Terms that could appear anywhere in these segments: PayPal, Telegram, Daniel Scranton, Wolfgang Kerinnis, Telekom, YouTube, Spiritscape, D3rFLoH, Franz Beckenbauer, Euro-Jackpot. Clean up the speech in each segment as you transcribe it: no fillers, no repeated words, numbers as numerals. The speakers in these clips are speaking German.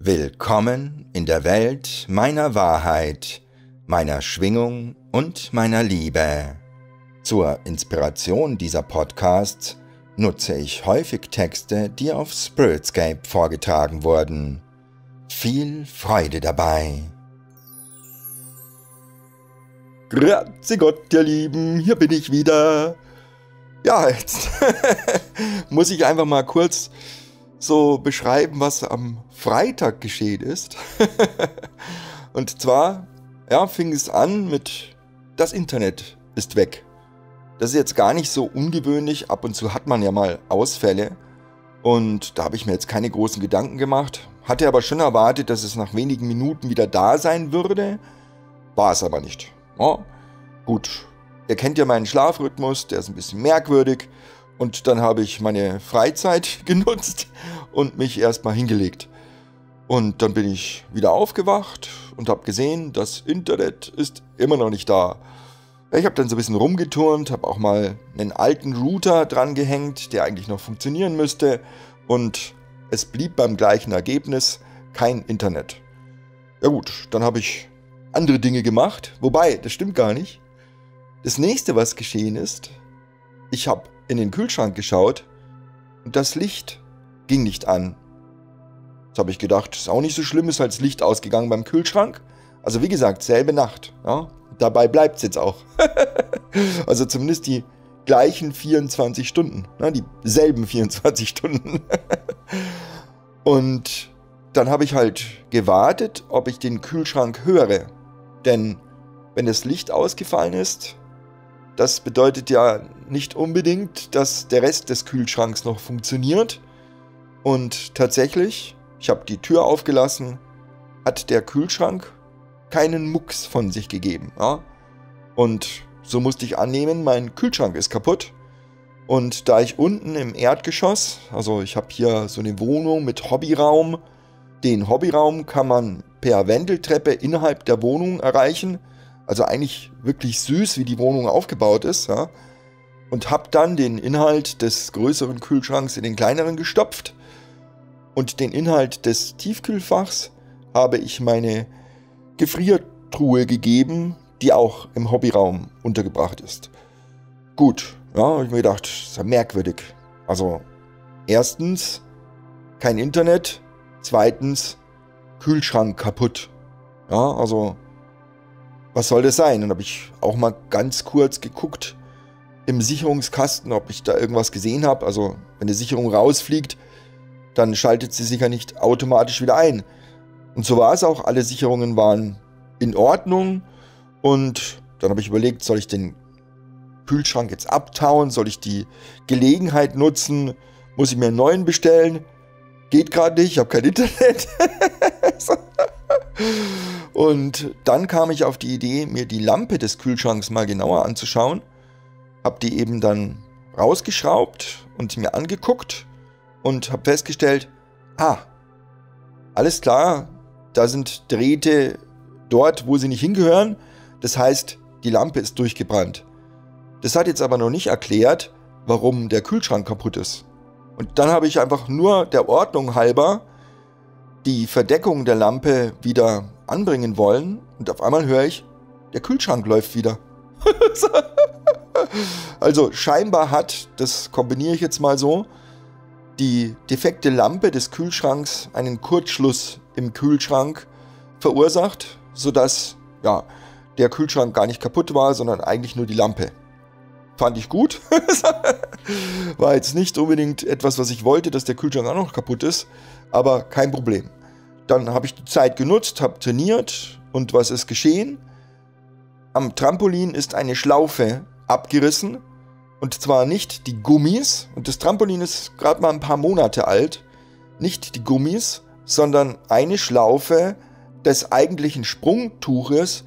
Willkommen in der Welt meiner Wahrheit, meiner Schwingung und meiner Liebe. Zur Inspiration dieser Podcasts nutze ich häufig Texte, die auf Spiritscape vorgetragen wurden. Viel Freude dabei! Grazie Gott, ihr Lieben, hier bin ich wieder. Ja, jetzt muss ich einfach mal kurz so beschreiben, was am Freitag geschehen ist. Und zwar, ja, fing es an mit, das Internet ist weg. Das ist jetzt gar nicht so ungewöhnlich, ab und zu hat man ja mal Ausfälle. Und da habe ich mir jetzt keine großen Gedanken gemacht, hatte aber schon erwartet, dass es nach wenigen Minuten wieder da sein würde, war es aber nicht. Oh, gut, ihr kennt ja meinen Schlafrhythmus, der ist ein bisschen merkwürdig. Und dann habe ich meine Freizeit genutzt und mich erstmal hingelegt. Und dann bin ich wieder aufgewacht und habe gesehen, das Internet ist immer noch nicht da. Ich habe dann so ein bisschen rumgeturnt, habe auch mal einen alten Router dran gehängt, der eigentlich noch funktionieren müsste. Und es blieb beim gleichen Ergebnis, kein Internet. Ja gut, dann habe ich andere Dinge gemacht. Wobei, das stimmt gar nicht. Das nächste, was geschehen ist, ich habe in den Kühlschrank geschaut und das Licht ging nicht an. Jetzt habe ich gedacht, ist auch nicht so schlimm, ist halt das Licht ausgegangen beim Kühlschrank. Also wie gesagt, selbe Nacht. Ja? Dabei bleibt es jetzt auch. Also zumindest die gleichen 24 Stunden. Ne? Dieselben 24 Stunden. Und dann habe ich halt gewartet, ob ich den Kühlschrank höre. Denn wenn das Licht ausgefallen ist, das bedeutet ja nicht unbedingt, dass der Rest des Kühlschranks noch funktioniert. Und tatsächlich, ich habe die Tür aufgelassen, hat der Kühlschrank keinen Mucks von sich gegeben. Ja? Und so musste ich annehmen, mein Kühlschrank ist kaputt. Und da ich unten im Erdgeschoss, also ich habe hier so eine Wohnung mit Hobbyraum, den Hobbyraum kann man per Wendeltreppe innerhalb der Wohnung erreichen. Also eigentlich wirklich süß, wie die Wohnung aufgebaut ist. Ja? Und habe dann den Inhalt des größeren Kühlschranks in den kleineren gestopft. Und den Inhalt des Tiefkühlfachs habe ich meine Gefriertruhe gegeben, die auch im Hobbyraum untergebracht ist. Gut, ja, habe ich mir gedacht, das ist ja merkwürdig. Also erstens kein Internet, zweitens Kühlschrank kaputt. Ja, also was soll das sein? Dann habe ich auch mal ganz kurz geguckt im Sicherungskasten, ob ich da irgendwas gesehen habe. Also wenn die Sicherung rausfliegt, dann schaltet sie sicher nicht automatisch wieder ein. Und so war es auch. Alle Sicherungen waren in Ordnung. Und dann habe ich überlegt, soll ich den Kühlschrank jetzt abtauen? Soll ich die Gelegenheit nutzen? Muss ich mir einen neuen bestellen? Geht gerade nicht, ich habe kein Internet. Und dann kam ich auf die Idee, mir die Lampe des Kühlschranks mal genauer anzuschauen. Habe die eben dann rausgeschraubt und mir angeguckt und habe festgestellt, ah, alles klar, da sind Drähte dort, wo sie nicht hingehören. Das heißt, die Lampe ist durchgebrannt. Das hat jetzt aber noch nicht erklärt, warum der Kühlschrank kaputt ist. Und dann habe ich einfach nur der Ordnung halber die Verdeckung der Lampe wieder anbringen wollen und auf einmal höre ich, der Kühlschrank läuft wieder. Also scheinbar hat, das kombiniere ich jetzt mal so, die defekte Lampe des Kühlschranks einen Kurzschluss im Kühlschrank verursacht, sodass ja, der Kühlschrank gar nicht kaputt war, sondern eigentlich nur die Lampe. Fand ich gut. War jetzt nicht unbedingt etwas, was ich wollte, dass der Kühlschrank auch noch kaputt ist, aber kein Problem. Dann habe ich die Zeit genutzt, habe trainiert und was ist geschehen? Am Trampolin ist eine Schlaufe abgerissen und zwar nicht die Gummis, und das Trampolin ist gerade mal ein paar Monate alt, nicht die Gummis, sondern eine Schlaufe des eigentlichen Sprungtuches,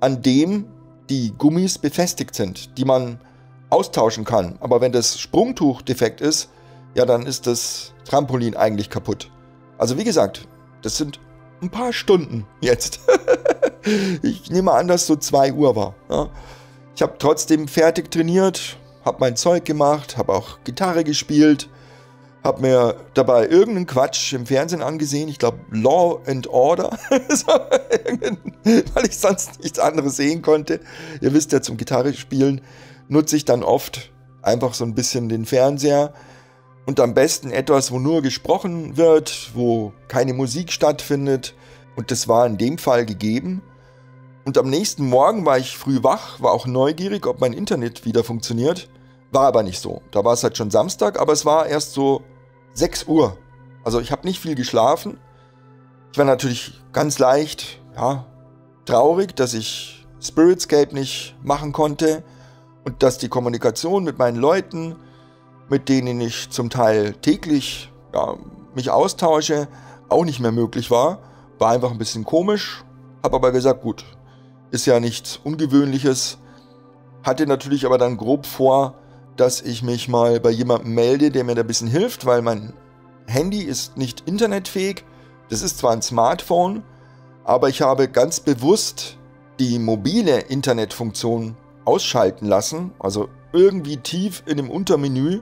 an dem die Gummis befestigt sind, die man austauschen kann. Aber wenn das Sprungtuch defekt ist, ja, dann ist das Trampolin eigentlich kaputt. Also wie gesagt, das sind ein paar Stunden jetzt. Ich nehme an, dass so 2 Uhr war. Ja. Ich habe trotzdem fertig trainiert, habe mein Zeug gemacht, habe auch Gitarre gespielt, habe mir dabei irgendeinen Quatsch im Fernsehen angesehen, ich glaube Law and Order, weil ich sonst nichts anderes sehen konnte. Ihr wisst ja, zum Gitarrespielen nutze ich dann oft einfach so ein bisschen den Fernseher und am besten etwas, wo nur gesprochen wird, wo keine Musik stattfindet, und das war in dem Fall gegeben. Und am nächsten Morgen war ich früh wach, war auch neugierig, ob mein Internet wieder funktioniert. War aber nicht so. Da war es halt schon Samstag, aber es war erst so 6 Uhr. Also ich habe nicht viel geschlafen. Ich war natürlich ganz leicht, ja, traurig, dass ich Spiritscape nicht machen konnte und dass die Kommunikation mit meinen Leuten, mit denen ich zum Teil täglich, ja, mich austausche, auch nicht mehr möglich war. War einfach ein bisschen komisch, habe aber gesagt, gut, ist ja nichts Ungewöhnliches. Hatte natürlich aber dann grob vor, dass ich mich mal bei jemandem melde, der mir da ein bisschen hilft, weil mein Handy ist nicht internetfähig. Das ist zwar ein Smartphone, aber ich habe ganz bewusst die mobile Internetfunktion ausschalten lassen, also irgendwie tief in dem Untermenü.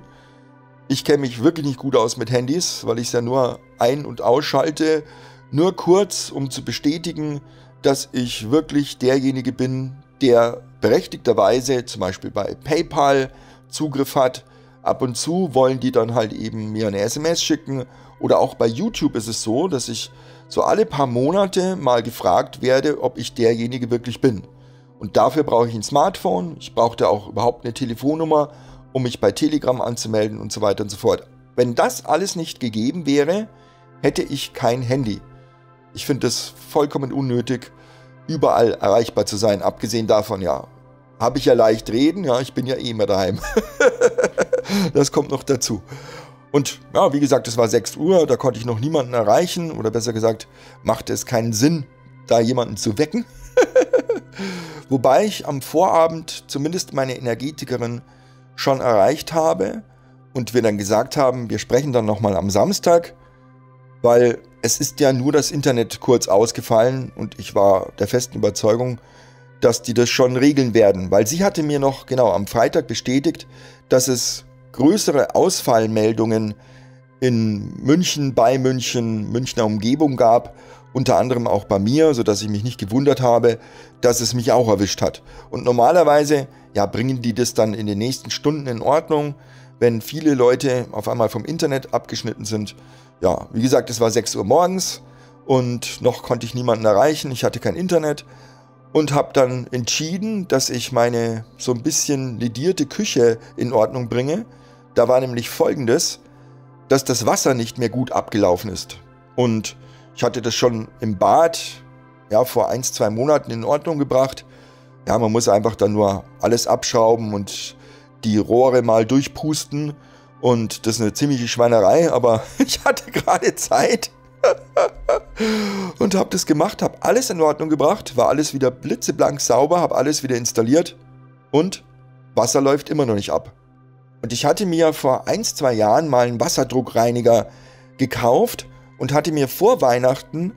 Ich kenne mich wirklich nicht gut aus mit Handys, weil ich es ja nur ein- und ausschalte, nur kurz, um zu bestätigen, dass ich wirklich derjenige bin, der berechtigterweise zum Beispiel bei PayPal Zugriff hat. Ab und zu wollen die dann halt eben mir eine SMS schicken, oder auch bei YouTube ist es so, dass ich so alle paar Monate mal gefragt werde, ob ich derjenige wirklich bin. Und dafür brauche ich ein Smartphone, ich brauchte auch überhaupt eine Telefonnummer, um mich bei Telegram anzumelden und so weiter und so fort. Wenn das alles nicht gegeben wäre, hätte ich kein Handy. Ich finde es vollkommen unnötig, überall erreichbar zu sein, abgesehen davon, ja, habe ich ja leicht reden, ja, ich bin ja eh immer daheim. Das kommt noch dazu. Und ja, wie gesagt, es war 6 Uhr, da konnte ich noch niemanden erreichen, oder besser gesagt, machte es keinen Sinn, da jemanden zu wecken. Wobei ich am Vorabend zumindest meine Energetikerin schon erreicht habe und wir dann gesagt haben, wir sprechen dann nochmal am Samstag, weil es ist ja nur das Internet kurz ausgefallen und ich war der festen Überzeugung, dass die das schon regeln werden, weil sie hatte mir noch genau am Freitag bestätigt, dass es größere Ausfallmeldungen in München, bei München, Münchner Umgebung gab, unter anderem auch bei mir, sodass ich mich nicht gewundert habe, dass es mich auch erwischt hat. Und normalerweise, ja, bringen die das dann in den nächsten Stunden in Ordnung, wenn viele Leute auf einmal vom Internet abgeschnitten sind. Ja, wie gesagt, es war 6 Uhr morgens und noch konnte ich niemanden erreichen, ich hatte kein Internet und habe dann entschieden, dass ich meine so ein bisschen ledierte Küche in Ordnung bringe. Da war nämlich Folgendes, dass das Wasser nicht mehr gut abgelaufen ist. Und ich hatte das schon im Bad, ja, vor 1-2 Monaten in Ordnung gebracht. Ja, man muss einfach dann nur alles abschrauben und die Rohre mal durchpusten. Und das ist eine ziemliche Schweinerei, aber ich hatte gerade Zeit und habe das gemacht, habe alles in Ordnung gebracht, war alles wieder blitzeblank sauber, habe alles wieder installiert und Wasser läuft immer noch nicht ab. Und ich hatte mir vor 1-2 Jahren mal einen Wasserdruckreiniger gekauft und hatte mir vor Weihnachten,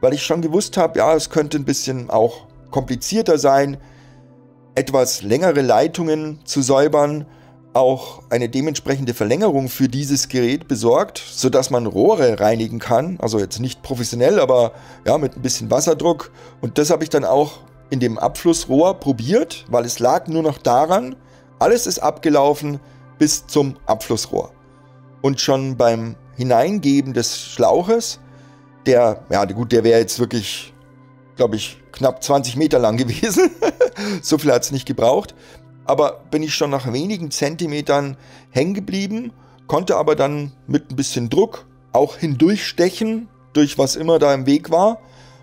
weil ich schon gewusst habe, ja, es könnte ein bisschen auch komplizierter sein, etwas längere Leitungen zu säubern, auch eine dementsprechende Verlängerung für dieses Gerät besorgt, sodass man Rohre reinigen kann, also jetzt nicht professionell, aber ja, mit ein bisschen Wasserdruck. Und das habe ich dann auch in dem Abflussrohr probiert, weil es lag nur noch daran, alles ist abgelaufen bis zum Abflussrohr. Und schon beim Hineingeben des Schlauches, der, ja gut, der wäre jetzt wirklich, glaube ich, knapp 20 Meter lang gewesen, so viel hat es nicht gebraucht, aber bin ich schon nach wenigen Zentimetern hängen geblieben, konnte aber dann mit ein bisschen Druck auch hindurchstechen, durch was immer da im Weg war,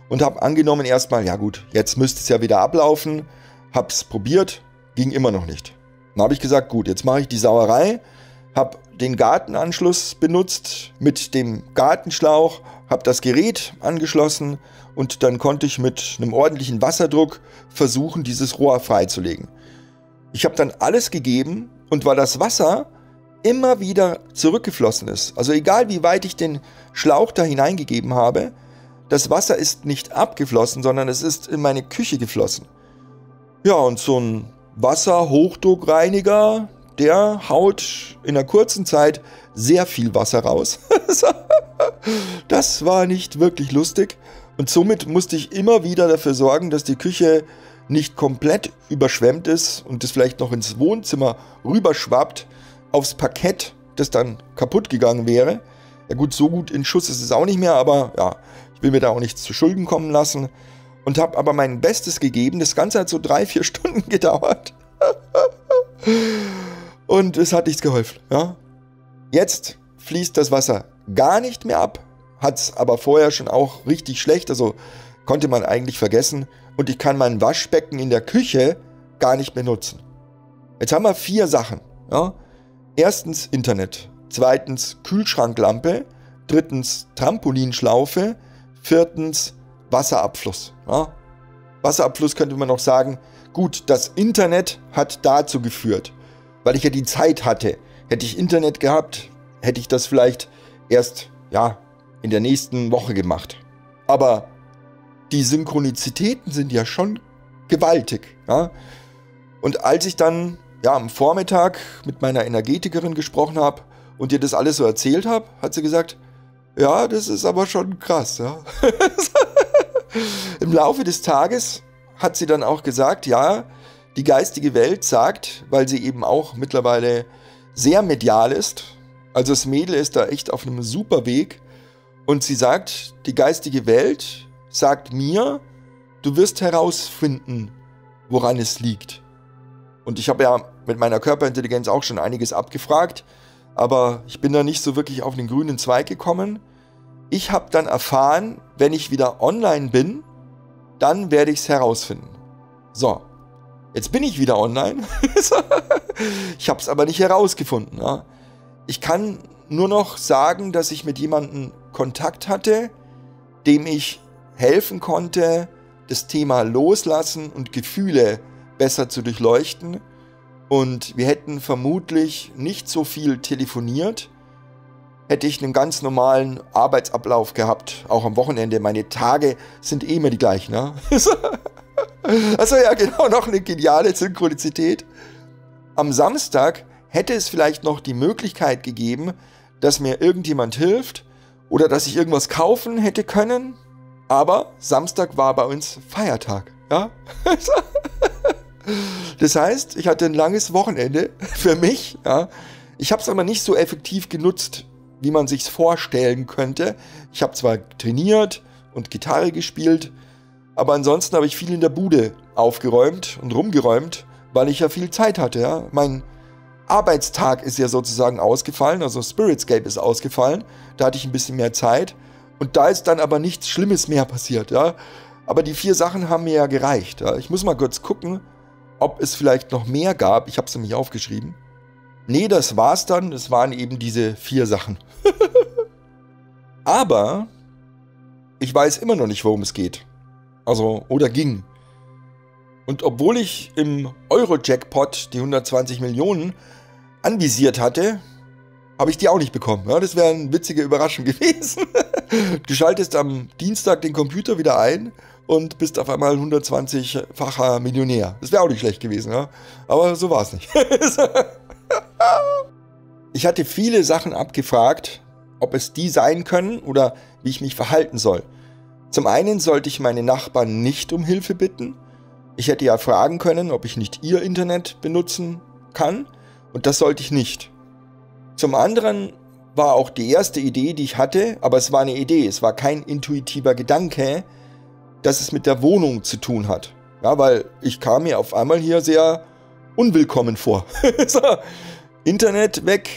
und habe angenommen erstmal, ja gut, jetzt müsste es ja wieder ablaufen, hab's probiert, ging immer noch nicht. Dann habe ich gesagt, gut, jetzt mache ich die Sauerei, habe den Gartenanschluss benutzt mit dem Gartenschlauch, habe das Gerät angeschlossen und dann konnte ich mit einem ordentlichen Wasserdruck versuchen, dieses Rohr freizulegen. Ich habe dann alles gegeben und weil das Wasser immer wieder zurückgeflossen ist, also egal wie weit ich den Schlauch da hineingegeben habe, das Wasser ist nicht abgeflossen, sondern es ist in meine Küche geflossen. Ja, und so ein Wasserhochdruckreiniger, der haut in einer kurzen Zeit sehr viel Wasser raus. Das war nicht wirklich lustig. Und somit musste ich immer wieder dafür sorgen, dass die Küche nicht komplett überschwemmt ist und das vielleicht noch ins Wohnzimmer rüberschwappt aufs Parkett, das dann kaputt gegangen wäre. Ja gut, so gut in Schuss ist es auch nicht mehr, aber ja, ich will mir da auch nichts zu Schulden kommen lassen. Und habe aber mein Bestes gegeben. Das Ganze hat so 3-4 Stunden gedauert. Und es hat nichts geholfen. Ja? Jetzt fließt das Wasser gar nicht mehr ab. Hat es aber vorher schon auch richtig schlecht. Also konnte man eigentlich vergessen. Und ich kann mein Waschbecken in der Küche gar nicht mehr nutzen. Jetzt haben wir 4 Sachen. Ja? Erstens Internet. Zweitens Kühlschranklampe. Drittens Trampolinschlaufe. Viertens Wasserabfluss. Ja? Wasserabfluss könnte man noch sagen, gut, das Internet hat dazu geführt, weil ich ja die Zeit hatte. Hätte ich Internet gehabt, hätte ich das vielleicht erst, ja, in der nächsten Woche gemacht. Aber die Synchronizitäten sind ja schon gewaltig. Ja? Und als ich dann, ja, am Vormittag mit meiner Energetikerin gesprochen habe und ihr das alles so erzählt habe, hat sie gesagt, ja, das ist aber schon krass, ja. Im Laufe des Tages hat sie dann auch gesagt, ja, die geistige Welt sagt, weil sie eben auch mittlerweile sehr medial ist, also das Mädel ist da echt auf einem super Weg, und sie sagt, die geistige Welt sagt mir, du wirst herausfinden, woran es liegt. Und ich habe ja mit meiner Körperintelligenz auch schon einiges abgefragt, aber ich bin da nicht so wirklich auf den grünen Zweig gekommen. Ich habe dann erfahren, wenn ich wieder online bin, dann werde ich es herausfinden. So, jetzt bin ich wieder online. Ich habe es aber nicht herausgefunden. Ja. Ich kann nur noch sagen, dass ich mit jemandem Kontakt hatte, dem ich helfen konnte, das Thema Loslassen und Gefühle besser zu durchleuchten. Und wir hätten vermutlich nicht so viel telefoniert, hätte ich einen ganz normalen Arbeitsablauf gehabt, auch am Wochenende. Meine Tage sind eh immer die gleichen. Ne? Also ja, genau, noch eine geniale Synchronizität. Am Samstag hätte es vielleicht noch die Möglichkeit gegeben, dass mir irgendjemand hilft oder dass ich irgendwas kaufen hätte können. Aber Samstag war bei uns Feiertag. Ja? Das heißt, ich hatte ein langes Wochenende für mich. Ja? Ich habe es aber nicht so effektiv genutzt, wie man sich's vorstellen könnte. Ich habe zwar trainiert und Gitarre gespielt, aber ansonsten habe ich viel in der Bude aufgeräumt und rumgeräumt, weil ich ja viel Zeit hatte. Ja? Mein Arbeitstag ist ja sozusagen ausgefallen, also Spiritscape ist ausgefallen, da hatte ich ein bisschen mehr Zeit und da ist dann aber nichts Schlimmes mehr passiert. Ja? Aber die 4 Sachen haben mir ja gereicht. Ja? Ich muss mal kurz gucken, ob es vielleicht noch mehr gab. Ich habe es nämlich aufgeschrieben. Nee, das war's dann. Das waren eben diese 4 Sachen. Aber ich weiß immer noch nicht, worum es geht. Also, oder ging. Und obwohl ich im Euro-Jackpot die 120 Millionen anvisiert hatte, habe ich die auch nicht bekommen. Ja, das wäre eine witzige Überraschung gewesen. Du schaltest am Dienstag den Computer wieder ein und bist auf einmal 120-facher Millionär. Das wäre auch nicht schlecht gewesen. Ja? Aber so war es nicht. Ich hatte viele Sachen abgefragt, ob es die sein können oder wie ich mich verhalten soll. Zum einen sollte ich meine Nachbarn nicht um Hilfe bitten. Ich hätte ja fragen können, ob ich nicht ihr Internet benutzen kann, und das sollte ich nicht. Zum anderen war auch die erste Idee, die ich hatte, aber es war eine Idee, es war kein intuitiver Gedanke, dass es mit der Wohnung zu tun hat. Ja, weil ich kam mir auf einmal hier sehr unwillkommen vor. So. Internet weg,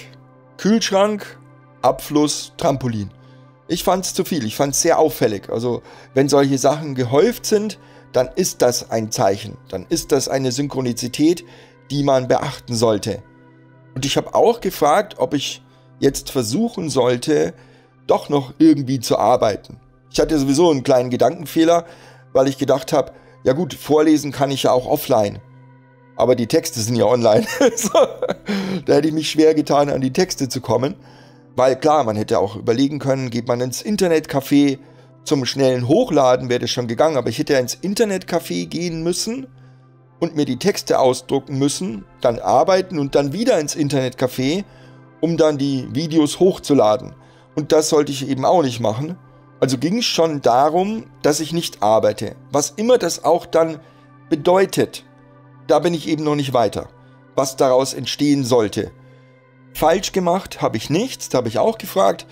Kühlschrank, Abfluss, Trampolin. Ich fand es zu viel, ich fand es sehr auffällig. Also wenn solche Sachen gehäuft sind, dann ist das ein Zeichen. Dann ist das eine Synchronizität, die man beachten sollte. Und ich habe auch gefragt, ob ich jetzt versuchen sollte, doch noch irgendwie zu arbeiten. Ich hatte sowieso einen kleinen Gedankenfehler, weil ich gedacht habe, ja gut, vorlesen kann ich ja auch offline. Aber die Texte sind ja online. So, da hätte ich mich schwer getan, an die Texte zu kommen. Weil klar, man hätte auch überlegen können, geht man ins Internetcafé zum schnellen Hochladen, wäre das schon gegangen. Aber ich hätte ja ins Internetcafé gehen müssen und mir die Texte ausdrucken müssen, dann arbeiten und dann wieder ins Internetcafé, um dann die Videos hochzuladen. Und das sollte ich eben auch nicht machen. Also ging es schon darum, dass ich nicht arbeite. Was immer das auch dann bedeutet, da bin ich eben noch nicht weiter, was daraus entstehen sollte. Falsch gemacht habe ich nichts, da habe ich auch gefragt.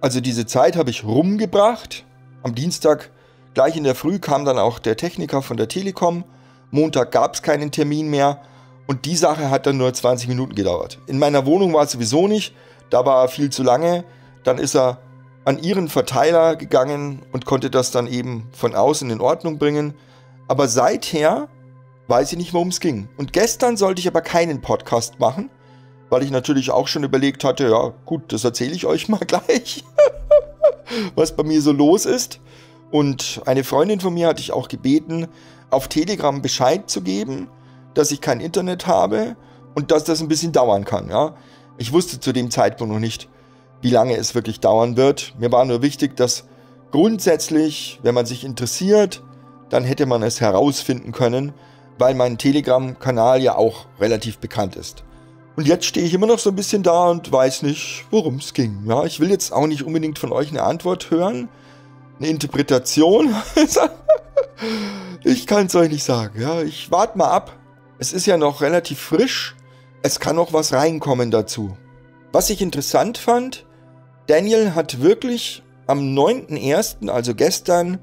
Also diese Zeit habe ich rumgebracht. Am Dienstag gleich in der Früh kam dann auch der Techniker von der Telekom. Montag gab es keinen Termin mehr und die Sache hat dann nur 20 Minuten gedauert. In meiner Wohnung war es sowieso nicht, da war er viel zu lange. Dann ist er an ihren Verteiler gegangen und konnte das dann eben von außen in Ordnung bringen. Aber seither weiß ich nicht, worum es ging. Und gestern sollte ich aber keinen Podcast machen, weil ich natürlich auch schon überlegt hatte, ja gut, das erzähle ich euch mal gleich, was bei mir so los ist. Und eine Freundin von mir hatte ich auch gebeten, auf Telegram Bescheid zu geben, dass ich kein Internet habe und dass das ein bisschen dauern kann. Ja? Ich wusste zu dem Zeitpunkt noch nicht, wie lange es wirklich dauern wird. Mir war nur wichtig, dass grundsätzlich, wenn man sich interessiert, dann hätte man es herausfinden können, weil mein Telegram-Kanal ja auch relativ bekannt ist. Und jetzt stehe ich immer noch so ein bisschen da und weiß nicht, worum es ging. Ja, ich will jetzt auch nicht unbedingt von euch eine Antwort hören, eine Interpretation. Ich kann es euch nicht sagen. Ja, ich warte mal ab. Es ist ja noch relativ frisch. Es kann noch was reinkommen dazu. Was ich interessant fand, Daniel hat wirklich am 9.1., also gestern,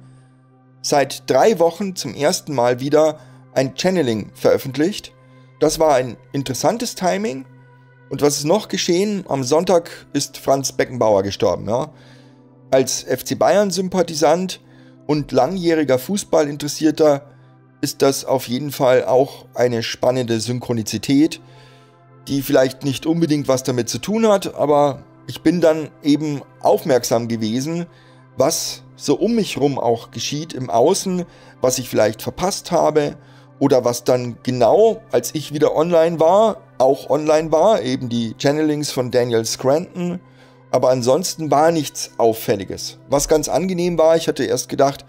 seit 3 Wochen zum ersten Mal wieder ein Channeling veröffentlicht. Das war ein interessantes Timing. Und was ist noch geschehen? Am Sonntag ist Franz Beckenbauer gestorben. Ja? Als FC Bayern-Sympathisant und langjähriger Fußballinteressierter ist das auf jeden Fall auch eine spannende Synchronizität, die vielleicht nicht unbedingt was damit zu tun hat, aber ich bin dann eben aufmerksam gewesen, was so um mich rum auch geschieht im Außen, was ich vielleicht verpasst habe oder was dann genau, als ich wieder online war, auch online war, eben die Channelings von Daniel Scranton, aber ansonsten war nichts Auffälliges. Was ganz angenehm war, ich hatte erst gedacht,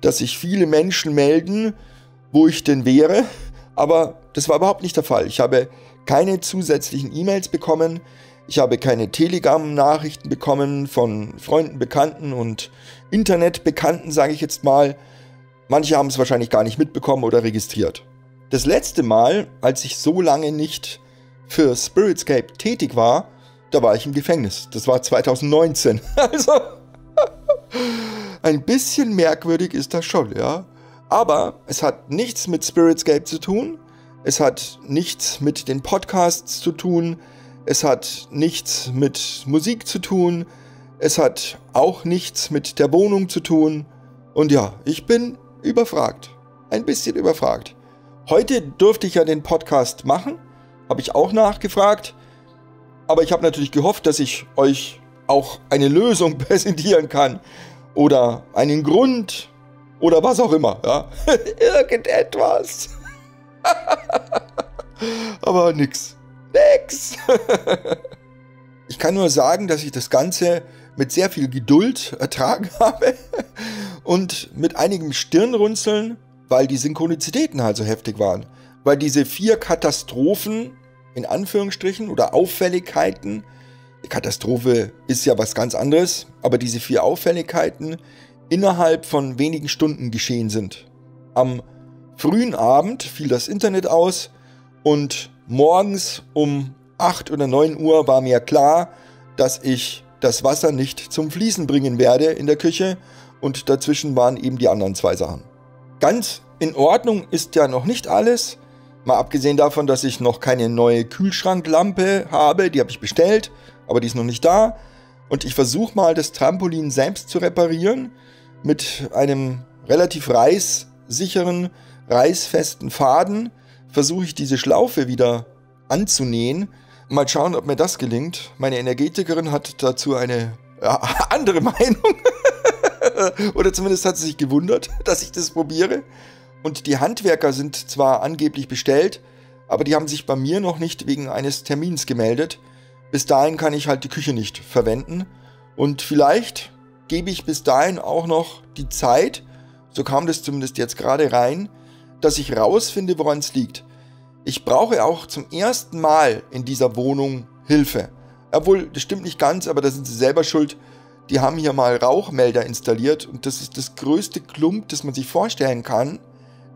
dass sich viele Menschen melden, wo ich denn wäre, aber das war überhaupt nicht der Fall. Ich habe keine zusätzlichen E-Mails bekommen, ich habe keine Telegram-Nachrichten bekommen von Freunden, Bekannten und Internetbekannten, sage ich jetzt mal. Manche haben es wahrscheinlich gar nicht mitbekommen oder registriert. Das letzte Mal, als ich so lange nicht für Spiritscape tätig war, da war ich im Gefängnis. Das war 2019. Also ein bisschen merkwürdig ist das schon, ja. Aber es hat nichts mit Spiritscape zu tun. Es hat nichts mit den Podcasts zu tun, es hat nichts mit Musik zu tun, es hat auch nichts mit der Wohnung zu tun. Und ja, ich bin überfragt, ein bisschen überfragt. Heute durfte ich ja den Podcast machen, habe ich auch nachgefragt, aber ich habe natürlich gehofft, dass ich euch auch eine Lösung präsentieren kann oder einen Grund oder was auch immer, ja. Irgendetwas. Aber nix. Ich kann nur sagen, dass ich das Ganze mit sehr viel Geduld ertragen habe und mit einigem Stirnrunzeln, weil die Synchronizitäten halt so heftig waren. Weil diese 4 Katastrophen, in Anführungsstrichen, oder Auffälligkeiten, die Katastrophe ist ja was ganz anderes, aber diese 4 Auffälligkeiten innerhalb von wenigen Stunden geschehen sind. Am frühen Abend fiel das Internet aus und morgens um 8 oder 9 Uhr war mir klar, dass ich das Wasser nicht zum Fließen bringen werde in der Küche und dazwischen waren eben die anderen 2 Sachen. Ganz in Ordnung ist ja noch nicht alles, mal abgesehen davon, dass ich noch keine neue Kühlschranklampe habe, die habe ich bestellt, aber die ist noch nicht da und ich versuche mal das Trampolin selbst zu reparieren mit einem relativ reißsicheren, reißfesten Faden versuche ich diese Schlaufe wieder anzunähen. Mal schauen, ob mir das gelingt. Meine Energetikerin hat dazu eine andere Meinung. Oder zumindest hat sie sich gewundert, dass ich das probiere. Und die Handwerker sind zwar angeblich bestellt, aber die haben sich bei mir noch nicht wegen eines Termins gemeldet. Bis dahin kann ich halt die Küche nicht verwenden. Und vielleicht gebe ich bis dahin auch noch die Zeit, so kam das zumindest jetzt gerade rein, dass ich rausfinde, woran es liegt. Ich brauche auch zum ersten Mal in dieser Wohnung Hilfe. Obwohl, das stimmt nicht ganz, aber da sind sie selber schuld. Die haben hier mal Rauchmelder installiert und das ist das größte Klump, das man sich vorstellen kann.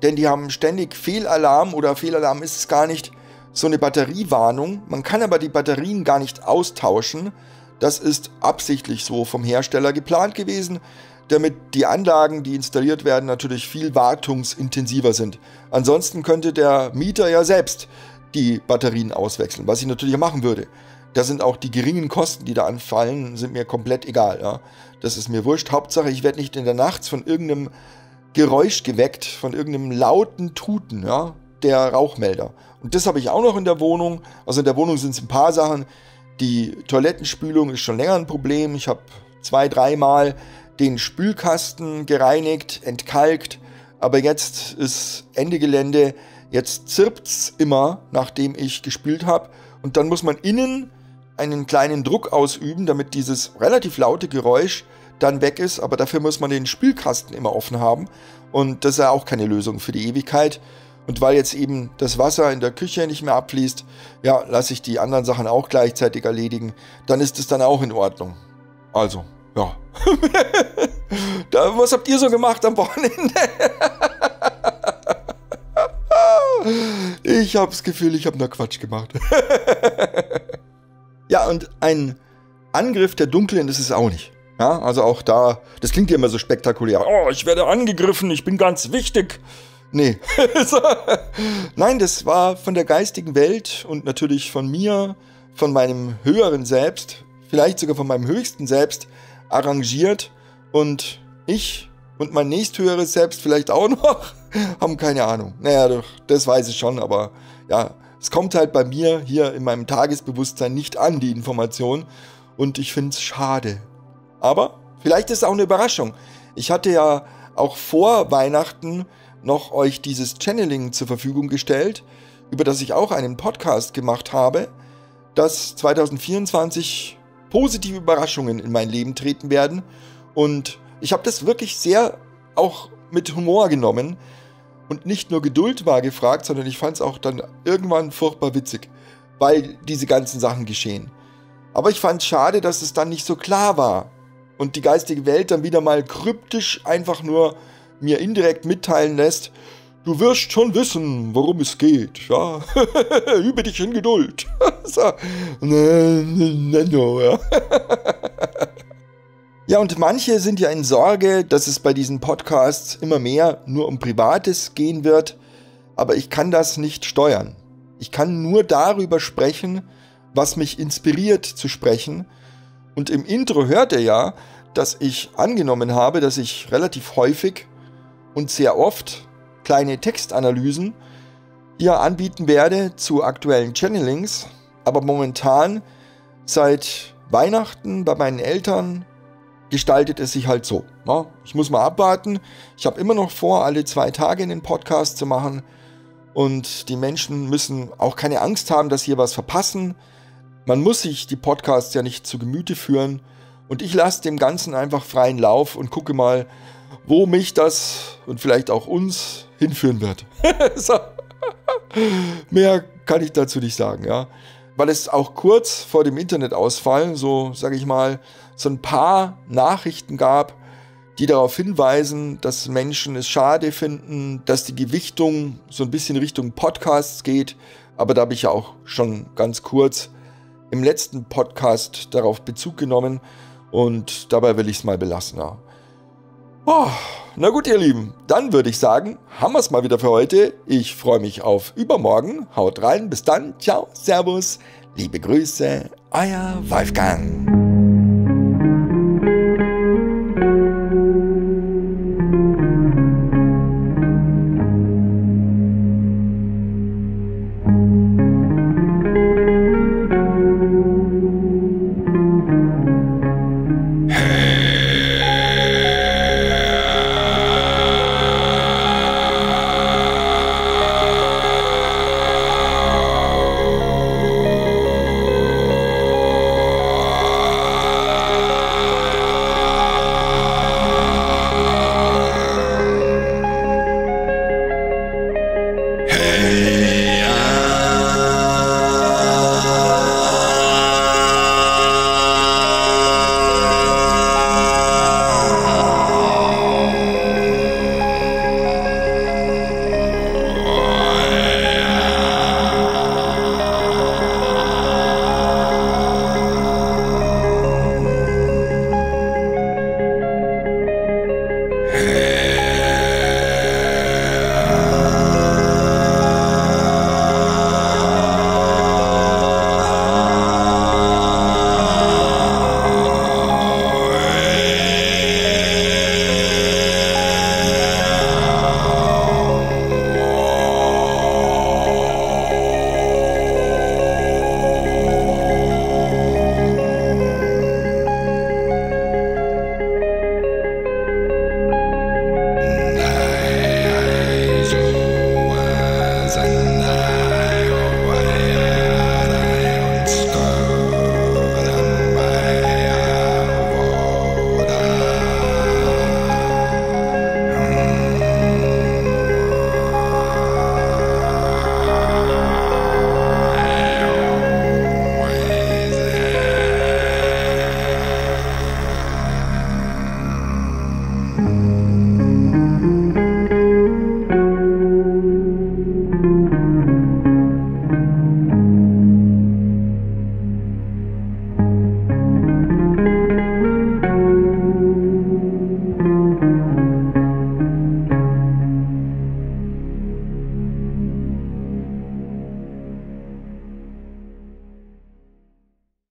Denn die haben ständig Fehlalarm oder Fehlalarm ist es gar nicht, so eine Batteriewarnung. Man kann aber die Batterien gar nicht austauschen. Das ist absichtlich so vom Hersteller geplant gewesen, damit die Anlagen, die installiert werden, natürlich viel wartungsintensiver sind. Ansonsten könnte der Mieter ja selbst die Batterien auswechseln, was ich natürlich machen würde. Da sind auch die geringen Kosten, die da anfallen, sind mir komplett egal. Ja. Das ist mir wurscht. Hauptsache, ich werde nicht in der Nacht von irgendeinem Geräusch geweckt, von irgendeinem lauten Tuten, ja, der Rauchmelder. Und das habe ich auch noch in der Wohnung. Also in der Wohnung sind es ein paar Sachen. Die Toilettenspülung ist schon länger ein Problem. Ich habe 2-3 Mal den Spülkasten gereinigt, entkalkt. Aber jetzt ist Ende Gelände. Jetzt zirpt es immer, nachdem ich gespült habe. Und dann muss man innen einen kleinen Druck ausüben, damit dieses relativ laute Geräusch dann weg ist. Aber dafür muss man den Spülkasten immer offen haben. Und das ist ja auch keine Lösung für die Ewigkeit. Und weil jetzt eben das Wasser in der Küche nicht mehr abfließt, ja, lasse ich die anderen Sachen auch gleichzeitig erledigen. Dann ist es dann auch in Ordnung. Also, ja. Was habt ihr so gemacht am Wochenende? Ich habe das Gefühl, ich habe nur Quatsch gemacht. Ja, und ein Angriff der Dunklen ist es auch nicht. Ja, also auch da, das klingt ja immer so spektakulär. Oh, ich werde angegriffen, ich bin ganz wichtig. Nee. Nein, das war von der geistigen Welt und natürlich von mir, von meinem höheren Selbst, vielleicht sogar von meinem höchsten Selbst, arrangiert. Und ich und mein nächsthöheres Selbst vielleicht auch noch, haben keine Ahnung. Naja, doch, das weiß ich schon, aber ja, es kommt halt bei mir hier in meinem Tagesbewusstsein nicht an, die Information. Und ich finde es schade. Aber vielleicht ist es auch eine Überraschung. Ich hatte ja auch vor Weihnachten noch euch dieses Channeling zur Verfügung gestellt, über das ich auch einen Podcast gemacht habe, dass 2024 positive Überraschungen in mein Leben treten werden. Und ich habe das wirklich sehr auch mit Humor genommen und nicht nur Geduld war gefragt, sondern ich fand es auch dann irgendwann furchtbar witzig, weil diese ganzen Sachen geschehen. Aber ich fand es schade, dass es dann nicht so klar war und die geistige Welt dann wieder mal kryptisch einfach nur mir indirekt mitteilen lässt, du wirst schon wissen, worum es geht. Ja? Übe dich in Geduld. Ja, und manche sind ja in Sorge, dass es bei diesen Podcasts immer mehr nur um Privates gehen wird, aber ich kann das nicht steuern. Ich kann nur darüber sprechen, was mich inspiriert zu sprechen. Und im Intro hört ihr ja, dass ich angenommen habe, dass ich relativ häufig und sehr oft kleine Textanalysen hier anbieten werde zu aktuellen Channelings, aber momentan seit Weihnachten bei meinen Eltern gestaltet es sich halt so. Ja, ich muss mal abwarten. Ich habe immer noch vor, alle 2 Tage einen Podcast zu machen. Und die Menschen müssen auch keine Angst haben, dass sie hier was verpassen. Man muss sich die Podcasts ja nicht zu Gemüte führen. Und ich lasse dem Ganzen einfach freien Lauf und gucke mal, wo mich das und vielleicht auch uns hinführen wird. So. Mehr kann ich dazu nicht sagen, ja. Weil es auch kurz vor dem Internetausfall, so sage ich mal, so ein paar Nachrichten gab, die darauf hinweisen, dass Menschen es schade finden, dass die Gewichtung so ein bisschen Richtung Podcasts geht. Aber da habe ich ja auch schon ganz kurz im letzten Podcast darauf Bezug genommen und dabei will ich es mal belassen. Ja. Oh, na gut, ihr Lieben, dann würde ich sagen, haben wir es mal wieder für heute. Ich freue mich auf übermorgen. Haut rein, bis dann, ciao, servus, liebe Grüße, euer Wolfgang.